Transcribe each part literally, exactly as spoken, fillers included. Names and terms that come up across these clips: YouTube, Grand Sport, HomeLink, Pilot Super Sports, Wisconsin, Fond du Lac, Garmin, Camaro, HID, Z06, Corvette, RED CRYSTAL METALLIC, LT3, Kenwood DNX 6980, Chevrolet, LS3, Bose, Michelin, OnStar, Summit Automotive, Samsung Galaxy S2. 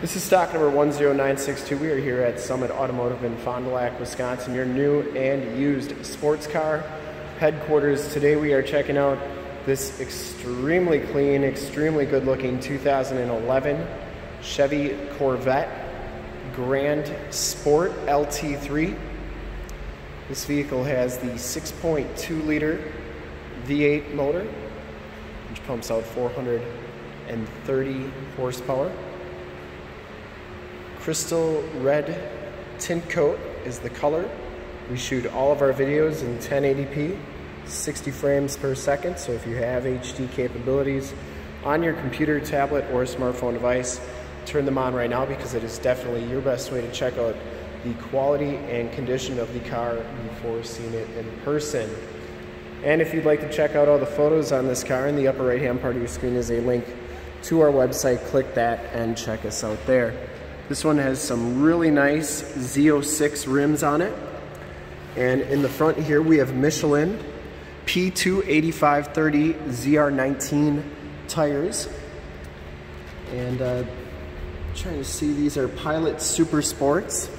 This is stock number one zero nine six two. We are here at Summit Automotive in Fond du Lac, Wisconsin, your new and used sports car headquarters. Today we are checking out this extremely clean, extremely good looking two thousand eleven Chevy Corvette Grand Sport L T three. This vehicle has the six point two liter V eight motor, which pumps out four hundred thirty horsepower. Crystal red tint coat is the color. We shoot all of our videos in ten eighty p, sixty frames per second. So if you have H D capabilities on your computer, tablet, or smartphone device, turn them on right now, because it is definitely your best way to check out the quality and condition of the car before seeing it in person. And if you'd like to check out all the photos on this car, in the upper right hand part of your screen is a link to our website. Click that and check us out there. This one has some really nice Z oh six rims on it. And in the front here, we have Michelin P two eighty-five thirty Z R nineteen tires. And uh, trying to see, these are Pilot Super Sports.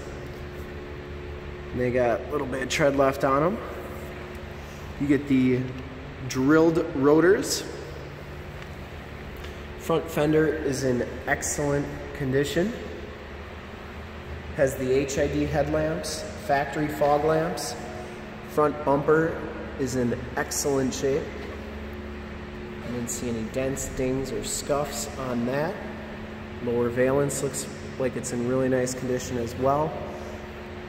And they got a little bit of tread left on them. You get the drilled rotors. Front fender is in excellent condition. Has the H I D headlamps, factory fog lamps. Front bumper is in excellent shape. I didn't see any dents, dings, or scuffs on that. Lower valance looks like it's in really nice condition as well.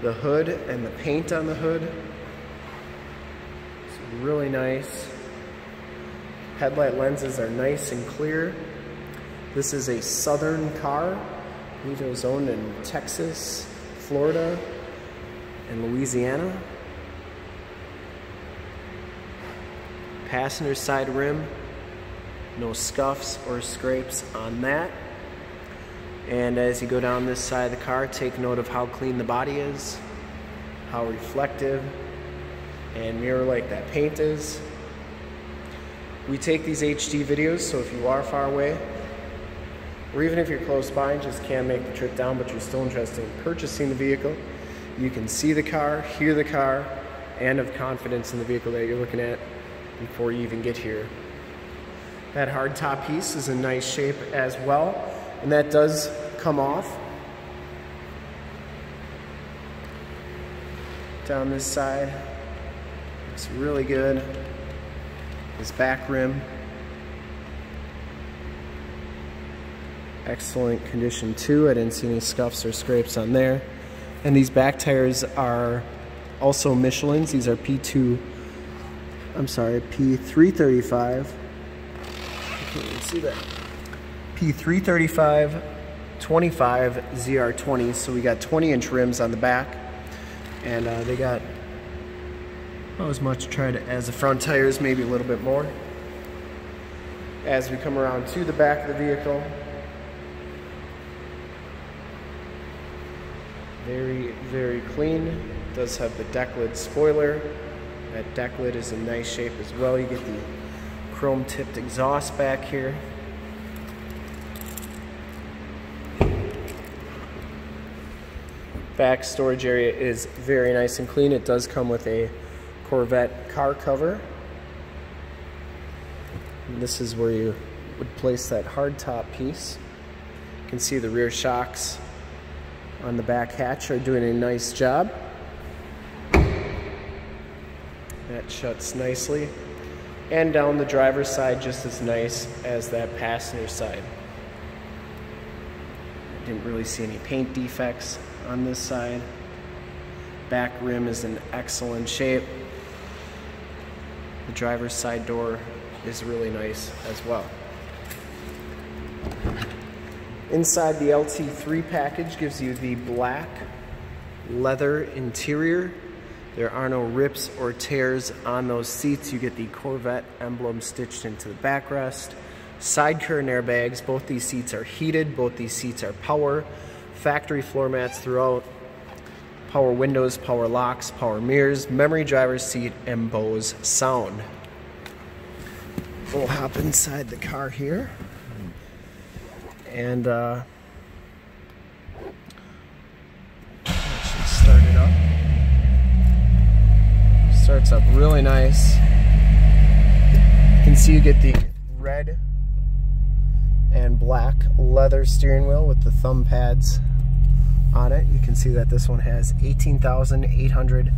The hood and the paint on the hood, it's really nice. Headlight lenses are nice and clear. This is a Southern car. I believe it was owned in Texas, Florida, and Louisiana. Passenger side rim, no scuffs or scrapes on that. And as you go down this side of the car, take note of how clean the body is, how reflective and mirror-like that paint is. We take these H D videos, so if you are far away, or even if you're close by and just can't make the trip down, but you're still interested in purchasing the vehicle, you can see the car, hear the car, and have confidence in the vehicle that you're looking at before you even get here. That hard top piece is in nice shape as well, and that does come off. Down this side, looks really good. This back rim, excellent condition too. I didn't see any scuffs or scrapes on there. And these back tires are also Michelins. These are P two, I'm sorry, P three thirty-five. I can't even see that. P three thirty-five twenty-five Z R twenty. So we got twenty inch rims on the back, and uh, they got not as much tread as the front tires, maybe a little bit more. As we come around to the back of the vehicle, very, very clean. It does have the deck lid spoiler. That deck lid is in nice shape as well. You get the chrome tipped exhaust back here. Back storage area is very nice and clean. It does come with a Corvette car cover. And this is where you would place that hard top piece. You can see the rear shocks on the back hatch are doing a nice job. That shuts nicely. And down the driver's side, just as nice as that passenger side. Didn't really see any paint defects on this side. Back rim is in excellent shape. The driver's side door is really nice as well. Inside, the L T three package gives you the black leather interior. There are no rips or tears on those seats. You get the Corvette emblem stitched into the backrest. Side curtain airbags. Both these seats are heated. Both these seats are power. Factory floor mats throughout. Power windows, power locks, power mirrors, memory driver's seat, and Bose sound. We'll hop inside the car here. And uh, starts up really nice. You can see you get the red and black leather steering wheel with the thumb pads on it. You can see that this one has eighteen thousand eight hundred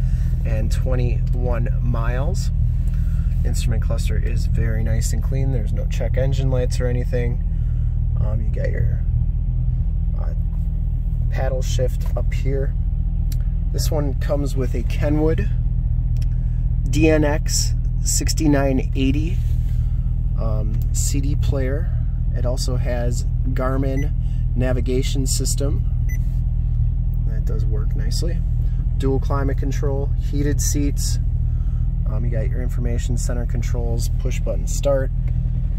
twenty-one miles. Instrument cluster is very nice and clean. There's no check engine lights or anything. Um, you got your uh, paddle shift up here. This one comes with a Kenwood D N X sixty-nine eighty um, C D player. It also has Garmin navigation system. That does work nicely. Dual climate control, heated seats. Um, you got your information center controls, push button start.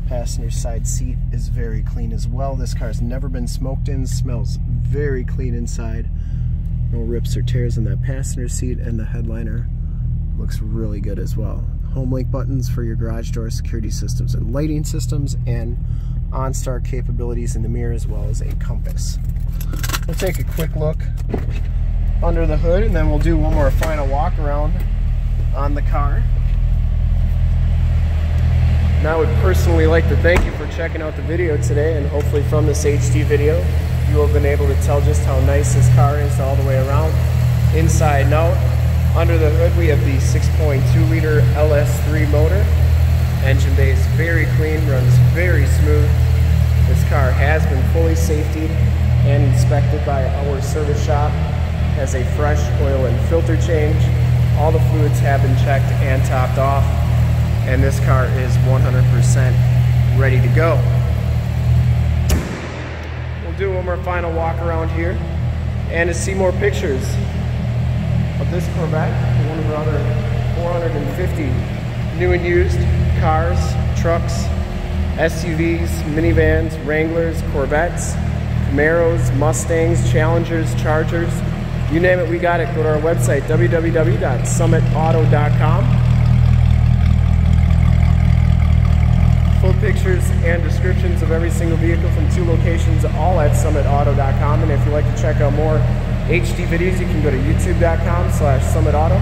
Passenger side seat is very clean as well. This car's never been smoked in, smells very clean inside. No rips or tears in that passenger seat, and the headliner looks really good as well. HomeLink buttons for your garage door security systems and lighting systems, and OnStar capabilities in the mirror as well as a compass. We'll take a quick look under the hood, and then we'll do one more final walk around on the car. And I would personally like to thank you for checking out the video today, and hopefully from this H D video you will have been able to tell just how nice this car is all the way around, inside and out. Under the hood we have the six point two liter L S three motor. Engine bay is very clean, runs very smooth. This car has been fully safetied and inspected by our service shop. Has a fresh oil and filter change. All the fluids have been checked and topped off, and this car is one hundred percent ready to go. We'll do one more final walk around here, and to see more pictures of this Corvette, one of our other four hundred fifty new and used cars, trucks, S U Vs, minivans, Wranglers, Corvettes, Camaros, Mustangs, Challengers, Chargers, you name it, we got it. Go to our website, w w w dot summit auto dot com. Full pictures and descriptions of every single vehicle from two locations, all at summit auto dot com. And if you'd like to check out more H D videos, you can go to youtube dot com slash summit auto.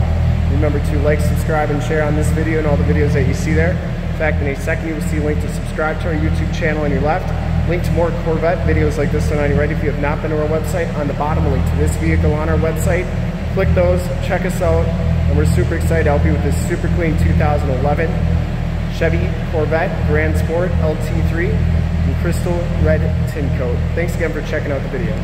Remember to like, subscribe, and share on this video and all the videos that you see there. In fact, in a second, you will see a link to subscribe to our YouTube channel on your left. Link to more Corvette videos like this one on your right. If you have not been to our website, on the bottom, a link to this vehicle on our website. Click those, check us out, and we're super excited to help you with this super clean two thousand eleven Chevy Corvette Grand Sport L T three in crystal red tin coat. Thanks again for checking out the video.